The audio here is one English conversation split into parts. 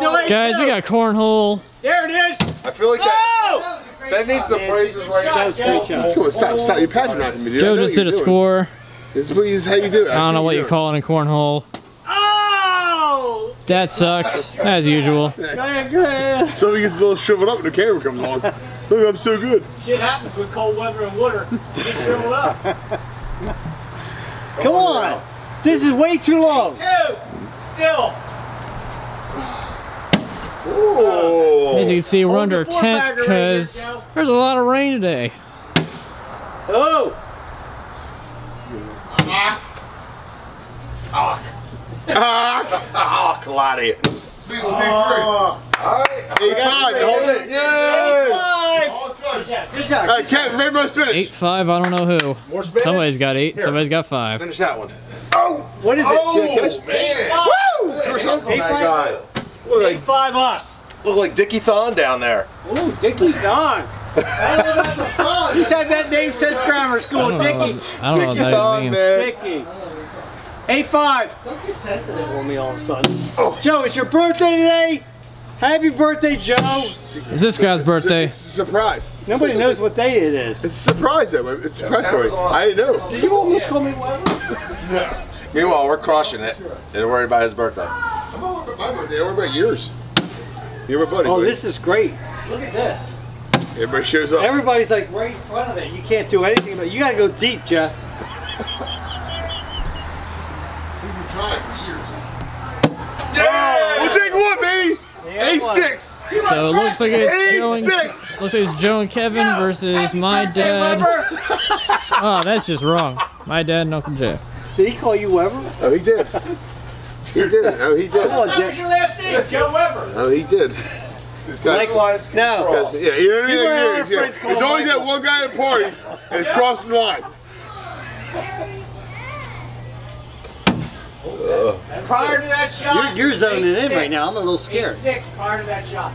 still ain't guys, two. We got cornhole. There it is. I feel like that. That needs some praises right now. Stop! You're patronizing me, dude. Joe just did a score. This is how you do it. I don't know what you call it in cornhole. Oh! That sucks, as usual. Somebody gets a little shriveled up and the camera comes on. Look, I'm so good. Shit happens with cold weather and water. You get shriveled up. Come on! This is way too long. Two! Still! Ooh. As you can see, we're under a tent because there's a lot of rain today. Oh! Claudia. Speed on T3. Alright. 8-5. Hold it. Yay! 8-5. Good shot. Hey, Kevin, made my spin. 8-5, I don't know who. More spin. Somebody's got 8, here. Somebody's got 5. Finish that one. Oh! What is it? Oh, man. Woo! Results on that guy. Look like 5 us. Look like Dickie Thon down there. Ooh, Dickie Thon. He's had that name since grammar school, Dickie. I don't know what that means. Dickie Thon, man. Dickie. 8-5. Don't get sensitive on me all of a sudden. Oh. Joe, it's your birthday today. Happy birthday, Joe. It's this guy's birthday. It's a surprise. Nobody knows what day it is. It's a surprise, though. It's a surprise for me. I didn't know. Did you almost call me whatever? No. Meanwhile, we're crushing it. They're worried about his birthday. I'm not worried about my birthday. I'm worried about yours. You're my buddy. Oh, buddy. This is great. Look at this. Everybody shows up. Everybody's like right in front of it. You can't do anything about it. You got to go deep, Jeff. Yeah! We'll take one, baby! 8-6! So it looks like it's Joe and Kevin versus my dad. Oh, that's just wrong. My dad and Uncle Jeff. Did he call you Weber? Oh, he did. He did. Oh, he did. What was your last name? Joe Weber. Oh, he did. Likewise. No. Yeah, you know what I mean? There's always that one guy at a party and crosses the line. Prior to that shot, you're zoning in right now. I'm a little scared. 8-6 prior to that shot.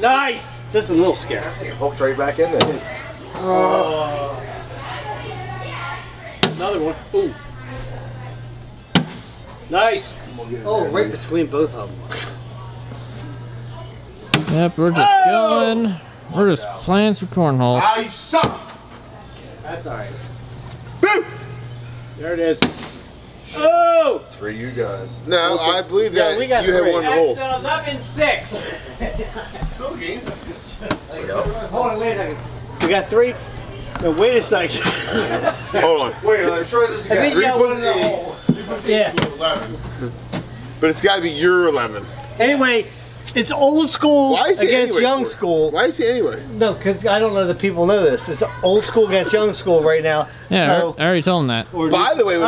Nice. Just a little scared. I think it hooked right back in there. Another one. Ooh. Nice. Oh, right between both of them. Yep, we're just going. We're just playing some cornhole. Ah, you suck. That's all right. Boop. There it is. Oh! 3 you guys. No, okay. I believe that you had one roll. That's 11-6. Still game. Hold on, wait a second. We got 3? No, wait a second. Hold on. Wait, let's try this again. I think you got one in the hole. Yeah. 11. But it's got to be your 11. Anyway, it's old school against young school. Why is he anyway? No, because I don't know that people know this. It's old school against young school right now. Yeah, so, I already told him that. By the way, we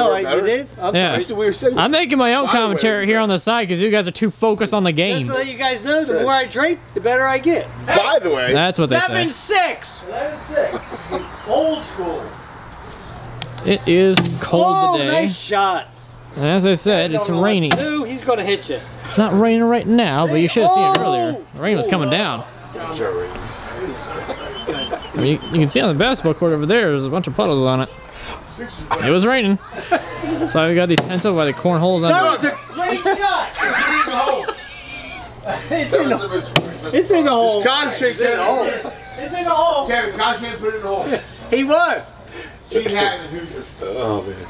I'm making my own commentary here on the side because you guys are too focused on the game. Just so that you guys know, the more I drape, the better I get. Hey, by the way, that's what they say. 11-6. 11-6. Old school. It is cold today. Nice shot. And as I said, it's raining. He's going to hit you. It's not raining right now, but you should have seen it earlier. The rain was coming down. I mean, you can see on the basketball court over there, there's a bunch of puddles on it. It was raining. So we got these tents up by the cornholes on the great shot! It's in the hole. It's in the hole. Just concentrate in the hole. It's in the hole. Kevin, concentrate and put it in the hole. He was. Gene Hatton and Hoosiers. Oh, man.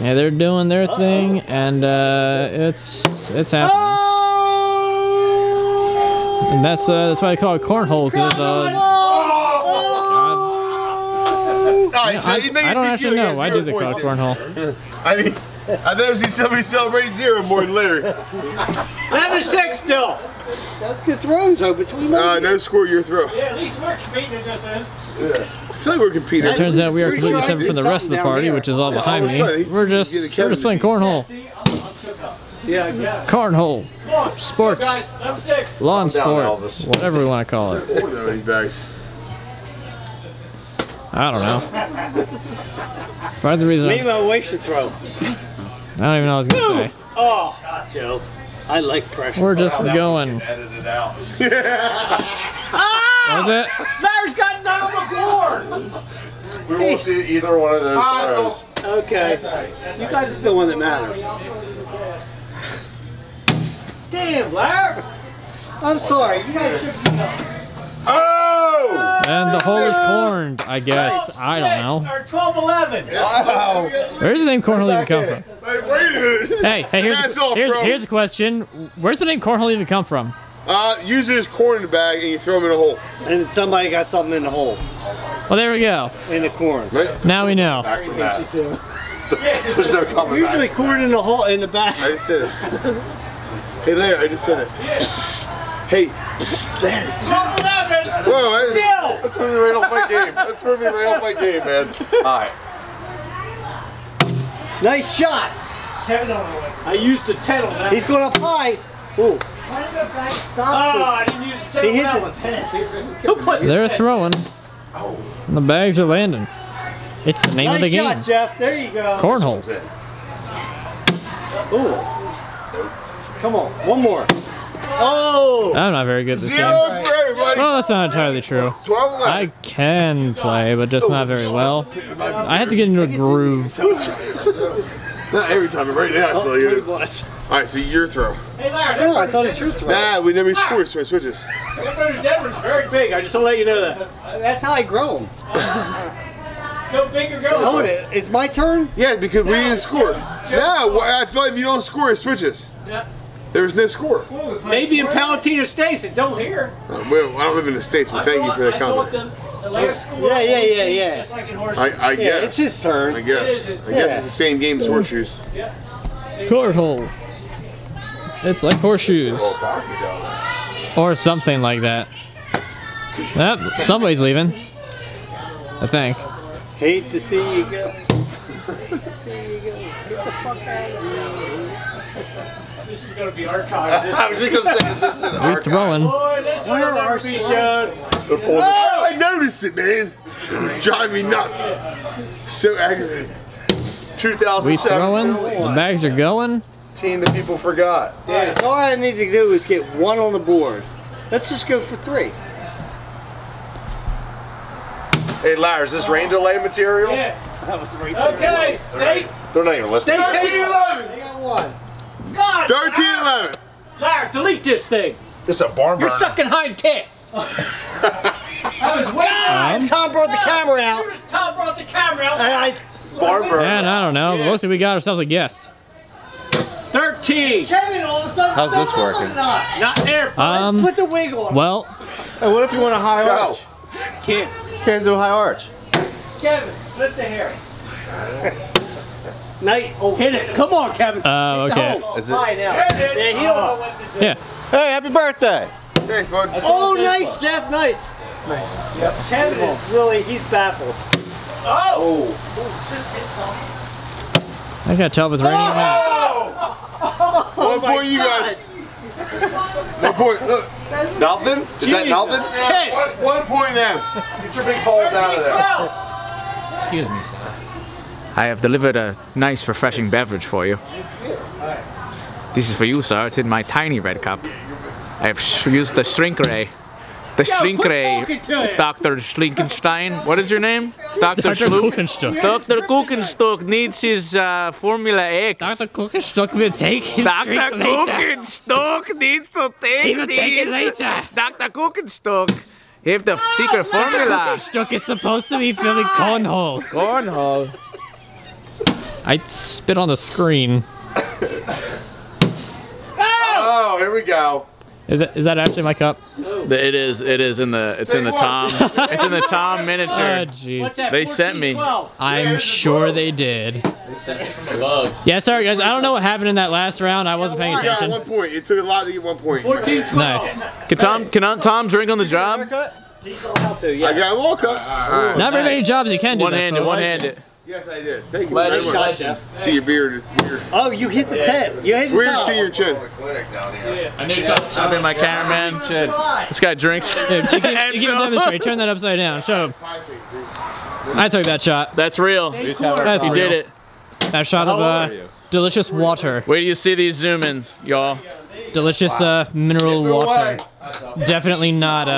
Yeah, they're doing their thing, and it's happening. Oh! And that's why they call it cornhole, because I don't actually know why do they call it cornhole. I mean, I've never seen somebody celebrate zero more than Larry. 11-6 still. That's good throws though between. No score your throw. Yeah, at least we're competing at this end. Yeah. I feel like we're competing. It turns out we are completely separate from the rest of the party, which is all behind me. We're just playing cornhole. Yeah, cornhole. Sports. Lawn sports. Whatever we want to call it. I don't know. Part of the reason. Maybe my waist should throw. I don't even know what I was going to say. Oh, God, Joe. I like pressure. We're just going. That was it? Larry's got none on the board! We won't see either one of those players. Okay. You guys are the one that matters. Damn, Larry! I'm sorry, you guys should be done. Oh! And the hole is corned, I guess. I don't know. Or 12-11. Wow. Where's the name Cornhole even come from? Hey, wait a minute. Hey, here's a question. Where's the name Cornhole even come from? Use it as corn in the bag and you throw them in a hole. And somebody got something in the hole. Well, there we go. In the corn. Right? Now we know. Back from that. There's no coming back. Usually corn in the hole in the bag. I just said it. Hey, Larry, I just said it. Hey, Larry. 12-11! Whoa, that threw me right off my game. That threw me right off my game, man. All right. Nice shot. Kevin, I used to tell him. He's going up high. Ooh. Why did that bag stop? Oh, I didn't use the tail on that one. They're throwing. Oh. And the bags are landing. It's the name of the game. Nice shot, Jeff. There you go. Cornhole. Ooh. Come on. One more. Oh. I'm not very good at this game. For everybody. Well, that's not entirely true. I can play, but just not very well. I have to get into a groove. Not every time, but right now I feel you. Alright, so your throw. Hey Larry, no, I thought it's your throw. Nah, we never scored, so it switches. Denver's very big, I just want to let you know that. That's how I grow them. No bigger girl. Hold it, it's my turn? Yeah, because we didn't score. No, I feel like if you don't score, it switches. Yeah. There was no score. Well, maybe in Palatino States, it don't hear. Well, I don't live in the States, but thank you for that comment. The last score yeah. Just like in horseshoes. I guess. Yeah, it's his turn. I guess. I guess it's the same game as horseshoes. Yeah. Cornhole. It's like horseshoes. Or something like that. Yep, somebody's leaving. I think. Hate to see you go. Hate to see you go. Get the fuck out of here. This is going to be archived. I was just going to say that this is an archive. Boy, this will never be shown. Oh, I noticed it, man. It's driving me nuts. So aggravating. 2007. We throwing. The bags are going. Team that people forgot. Dude, all I need to do is get one on the board. Let's just go for three. Hey, Larry, is this rain delay material? Yeah. That was right there. Okay. They're not even listening. 13-11. They got one. God. 13-11. Larry, delete this thing. This is a barn burner. You're sucking hind tit. I was waiting. Tom brought the camera out. Tom brought the camera out. Man, I don't know. Yeah. Mostly we got ourselves a guest. 13. Kevin, all of a sudden. How's this working? Not there. Let's put the wig on. Well. And what if you want a high arch? Can't do a high arch. Kevin, flip the hair. Night. Oh, hit it. Come on, Kevin. Oh, okay. Is it? Yeah, he don't know what to do. Yeah. Hey, happy birthday. Thanks, bud. Oh, nice, Jeff. Nice. Nice. Yep. Kevin is really, he's baffled. Oh! Just hit something. I gotta tell if it's raining or not. Oh, boy, you guys. One point, look. Nothing? Is that nothing? Yeah, one point now. Get your big balls out of there. Excuse me, sir. I have delivered a nice, refreshing beverage for you. This is for you, sir. It's in my tiny red cup. I've used the shrink ray. The shrink ray. Dr. Schlinkenstein. What is your name? Dr. Kuchenstuck. Dr. Kuchenstuck needs his Formula X. Dr. Kuchenstuck will take his Dr. Kuchenstuck needs to take this. Take it later. Dr. Kuchenstuck. He has the secret formula. Dr. Kuchenstuck is supposed to be filming Cornhole. Cornhole. I spit on the screen. Oh, here we go. Is that actually my cup? No. It is in the Tom miniature. Oh, they sent me. I'm sure they did. They sent it from above. Yeah, sorry guys, I don't know what happened in that last round. I wasn't paying attention. Got 1 point. It took a lot to get 1 point. 14-12. Nice. Can Tom drink on the job? He got how to, yeah. I got a wall cut. Right. Not very many jobs you can do. One handed. Yes, I did. Thank you very much. See your beard. Oh, you hit the tip. You hit the top. Weird to your chin. I knew I've been my cameraman. This guy drinks. Dude, you can demonstrate. Turn that upside down. Show him. I took that shot. That's real. That's you did it. That shot of delicious water. Where do you see these zoom-ins, y'all? Delicious mineral water. Definitely not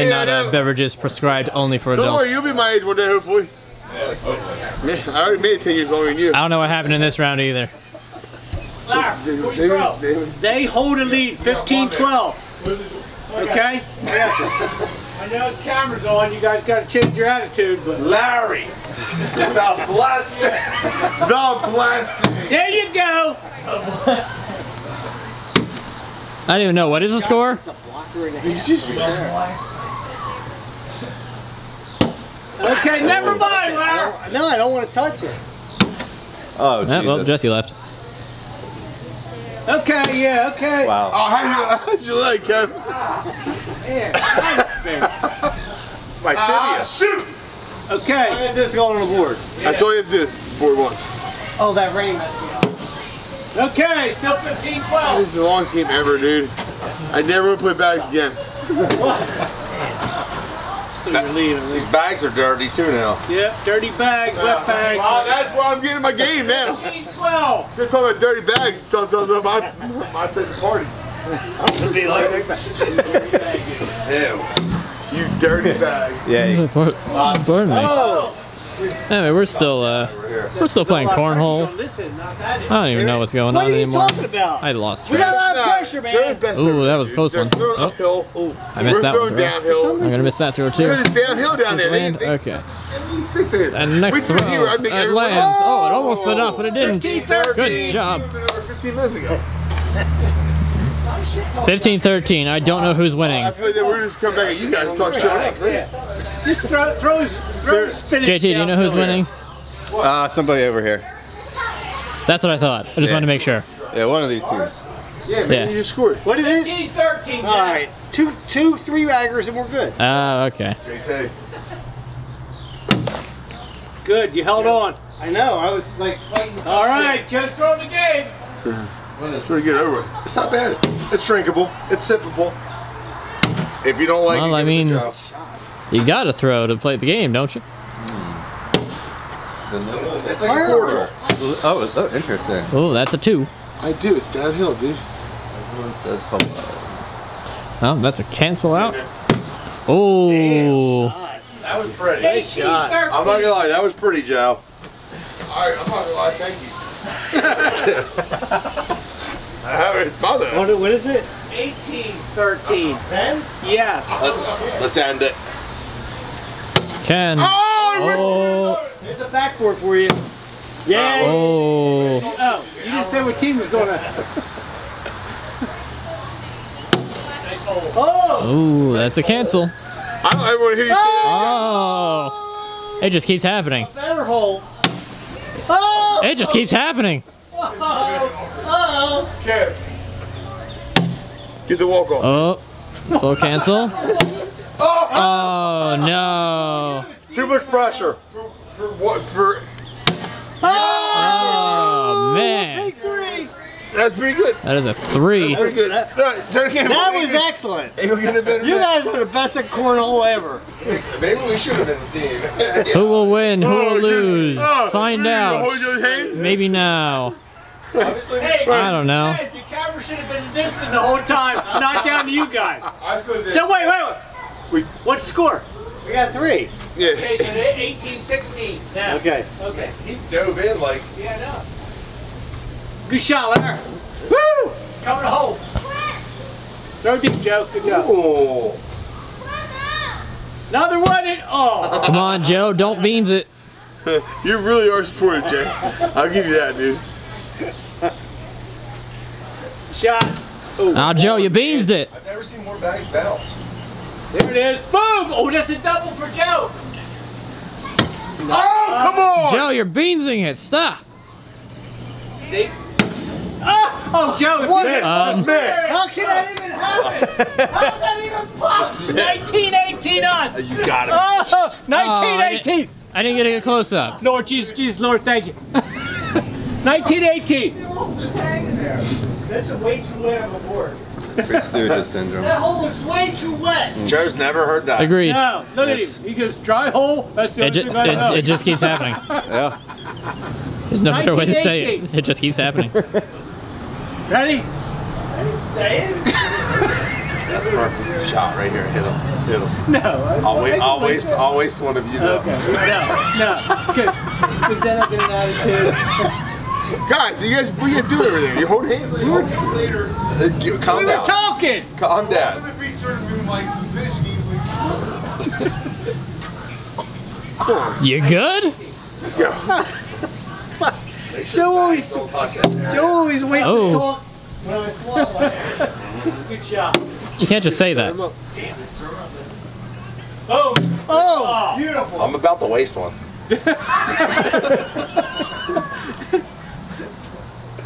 beverages prescribed only for adults. Don't worry, you'll be my age one day, hopefully. Man, I already made 10 years older than you. I don't know what happened in this round either. They hold the lead 15-12. Okay? I know his camera's on, you guys got to change your attitude, but... Larry! The blessed! The blessed! There you go! I don't even know, what is the score? He's just okay, never mind, Larry! No, I don't want to touch it. Oh, Jesus. Well, Jesse left. Okay, yeah, okay. Wow. Oh, how'd you like, Kevin? Man, my tibia. Shoot! Okay. I had this going on the board. Yeah. That's all you have to do. Board once. Oh, that rain messed me up. Okay, still 15-12. Oh, this is the longest game ever, dude. I never would put bags again. What? Still relieved. These bags are dirty, too, now. Yep, dirty bags, wet bags. Well, that's where I'm getting my game now. 15-12. Should talk about dirty bags. My favorite party. I'm gonna be like, ew, you dirty bag. Yeah. Pardon me. Oh. Anyway, we're still playing cornhole. I don't even know what's going on anymore. What are you talking about? I lost. We got a lot of pressure, man. Ooh, that was a close one. Oh, I missed that one. I'm gonna miss that throw too. It's downhill down there. Okay. And next throw, it lands. Oh, it almost went up, but it didn't. Good job. 15 minutes ago. 15-13. I don't know who's winning. I feel like we're just coming back and you guys talk shit. Yeah. Just throw spinach. JT, do you know who's winning? Somebody over here. That's what I thought. I just wanted to make sure. Yeah, one of these teams. Yeah, man, you just scored. What is it? 15-13. All right, two three baggers and we're good. Oh, okay. JT. Good, you held on. I know. I was like fighting. All right, just throw the game. It's pretty good over it. It's not bad. It's drinkable. It's sippable. If you don't like it, you gotta throw to play the game, don't you? Mm. It's like a cordial. Oh, interesting. Oh, that's a two. I do. It's downhill, dude. Everyone says hello. Oh, that's a cancel out. Oh. Damn, that was pretty. Nice shot. I'm not gonna lie. That was pretty, Joe. All right, I'm not gonna lie. Thank you. What is it? 18-13. Ben? Yes. Let's end it. Ken. Oh, there's a backboard for you. Yeah. Oh. Oh, you didn't say what team was going to. Nice hole. Oh. Oh, that's a cancel. I don't ever want to hear you say that. Oh. It just keeps happening. A better hole. Oh, it just keeps happening. Uh-oh. Okay. Get the walk off. Oh. Full cancel. Oh no. Too much pressure. For what? For. Oh man. Take three. That's pretty good. That is a three. That was good. That was excellent. You guys are the best at cornhole ever. Maybe we should have been the team. Yeah. Who will win? Who will lose? Find out. Maybe now. Hey, I don't know. Your camera should have been distant the whole time. Not down to you guys. So wait. What's the score? We got three. Yeah. Okay, so 18-16 now. Okay. Okay. He dove in like. Yeah, no. Good shot, Larry. Woo! Coming home. Throw deep, Joe. Good job. Ooh. Another one. Oh. Come on, Joe. Don't beans it. You really are supportive, Joe. I'll give you that, dude. Shot. Now, Joe, you beansed it. I've never seen more bags bounce. There it is. Boom. Oh, that's a double for Joe. Oh, come on. Joe, you're beansing it. Stop. See? Oh, Joe, what is this? How can that even happen? How is that even possible? 19-18 us. You got it. Oh, 19-18. I didn't get a close up. Lord, Jesus, Jesus, Lord, thank you. 19-18. This is way too wet on the board. Prestigious syndrome. That hole was way too wet. Joe's never heard that. Agreed. No, look at him. He goes dry hole. That's the only thing I know. It just keeps happening. Yeah. There's no better way to say it. It just keeps happening. Ready? I didn't say it. That's a perfect shot right here. Hit him. Hit him. No. Always one of you. Okay. No. No. Good. Is that like an attitude? Guys, what do you guys do over there? You hold hands later. We were talking. Calm down. You good? Let's go. Joe always waits to talk when I swallow. Good shot. You can't just say that. Damn it. Oh! Oh! Beautiful. I'm about to waste one.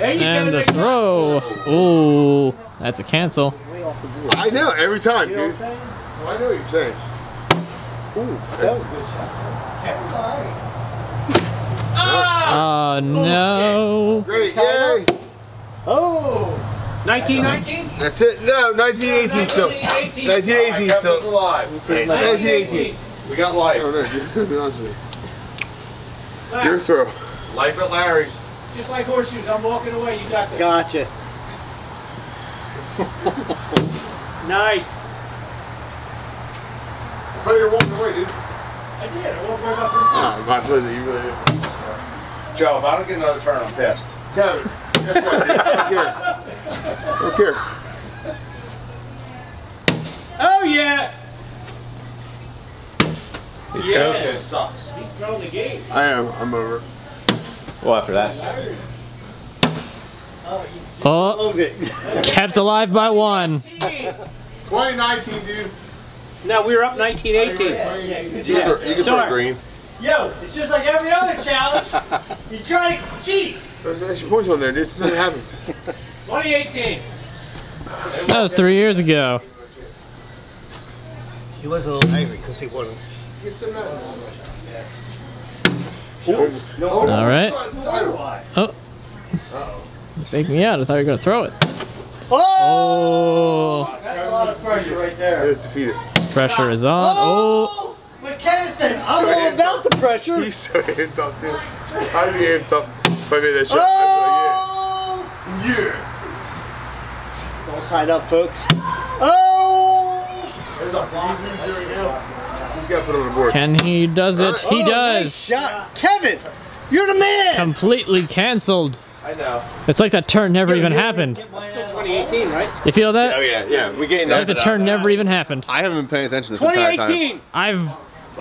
And the throw. Ooh, that's a cancel. I know, every time, dude. I know what you're saying. Ooh, that was a good shot. Kevin's alright. Oh, no. Great, yay. Oh. 1919? That's it. No, 1918 still. 1918 still. 1918. We got life. Your throw. Life at Larry's. Just like horseshoes, I'm walking away, you got that. Gotcha. Nice. I thought you were walking away, dude. I did, I walked right up. My pleasure, you really did. Joe, if I don't get another turn, I'm pissed. Kevin, guess what, dude? Look here. Oh, yeah. He's choking. It sucks. He's throwing the game. I am, I'm over. Well, after that. Oh, kept alive by one. 2019, dude. No, we were up 1918. You can throw green. Yo, it's just like every other challenge. You try to cheat. There's extra points on there, dude. Something happens. 2018. That was 3 years ago. He was a little angry because he wasn't. He gets so mad. No, no. All right. Oh. Uh-oh. Take me out. I thought you were going to throw it. Oh! That's a lot of pressure right there. It was defeated. Pressure is on. Oh! But Kevin said, I'm all about the pressure. He's so amped up, too. I'd be amped up if I made that shot. Oh! Yeah. It's all tied up, folks. Oh! There's a bomb. He's doing it. He's got to put it on the board. Can he does it? He does. Nice shot. Kevin, you're the man. Completely canceled. I know. It's like that turn never even happened. It's still 2018, right? You feel that? Oh yeah, yeah. We getting like the turn never even happened. I haven't been paying attention this entire time. 2018. I've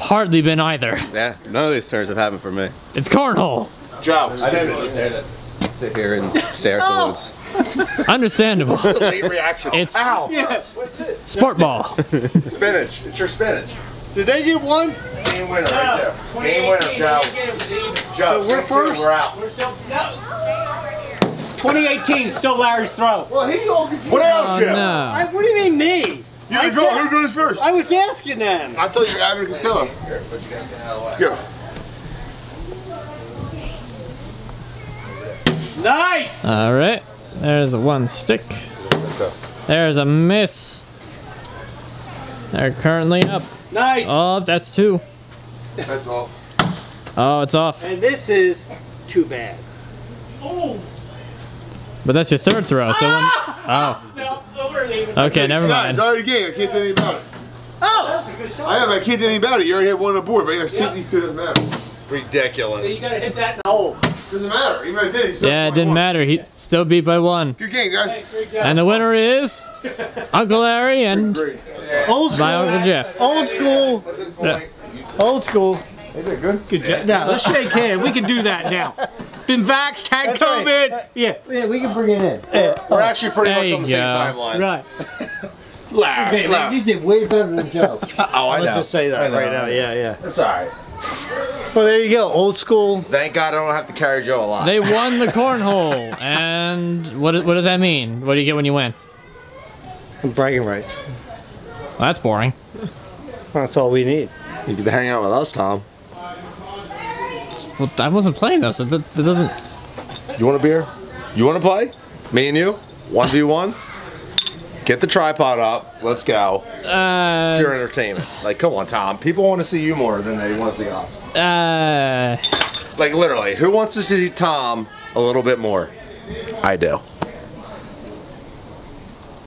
hardly been either. Yeah, none of these turns have happened for me. It's cornhole. Joe, I didn't understand it. Sit here and stare at the woods. Understandable. Late reaction. It's ow. Yeah. What's this? Sport ball. Spinach. It's your spinach. Did they get one? Game winner right there. Game winner, Joe. Joe, so we're first. We're out. We're still, no. 2018, still Larry's throw. Well, he's all confused. What else, Joe? No. What do you mean me? You the girl who goes first. I was asking them. I thought you were Abbott Costello. Here, put you guys in LA. Let's go. Nice. All right. There's a one stick. There's a miss. They're currently up. Nice! Oh, that's two. That's off. Oh, it's off. And this is too bad. Oh! But that's your third throw, so when... Oh. No, we're leaving. Okay, never mind. It's already a game. I can't do anything about it. Oh! That was a good shot. I know, but I can't do anything about it. You already had one on the board, but you gotta sit these two, doesn't matter. Ridiculous. So you gotta hit that in the hole. Doesn't matter. Even if I did, he's still it didn't matter. He still beat by one. Good game, guys. Hey, great job. And the winner is... Uncle Larry and old school, my Uncle Jeff. Old school. Old school. They did good. Good job. Now let's shake hands. We can do that now. Been vaxxed, had COVID. Right. Yeah. Yeah, we can bring it in. We're actually pretty much on the same timeline. Right. Larry, you did way better than Joe. Oh, I know. Let's just say that right now. Yeah, yeah. That's all right. Well, there you go. Old school. Thank God I don't have to carry Joe a lot. They won the cornhole. And what does that mean? What do you get when you win? Bragging rights. Well, that's boring. That's all we need. You could hang out with us, Tom. Well, I wasn't playing this. It doesn't. You want a beer? You want to play? Me and you? 1v1? Get the tripod up. Let's go. It's pure entertainment. Like, come on, Tom. People want to see you more than they want to see us. Like, literally, who wants to see Tom a little bit more? I do.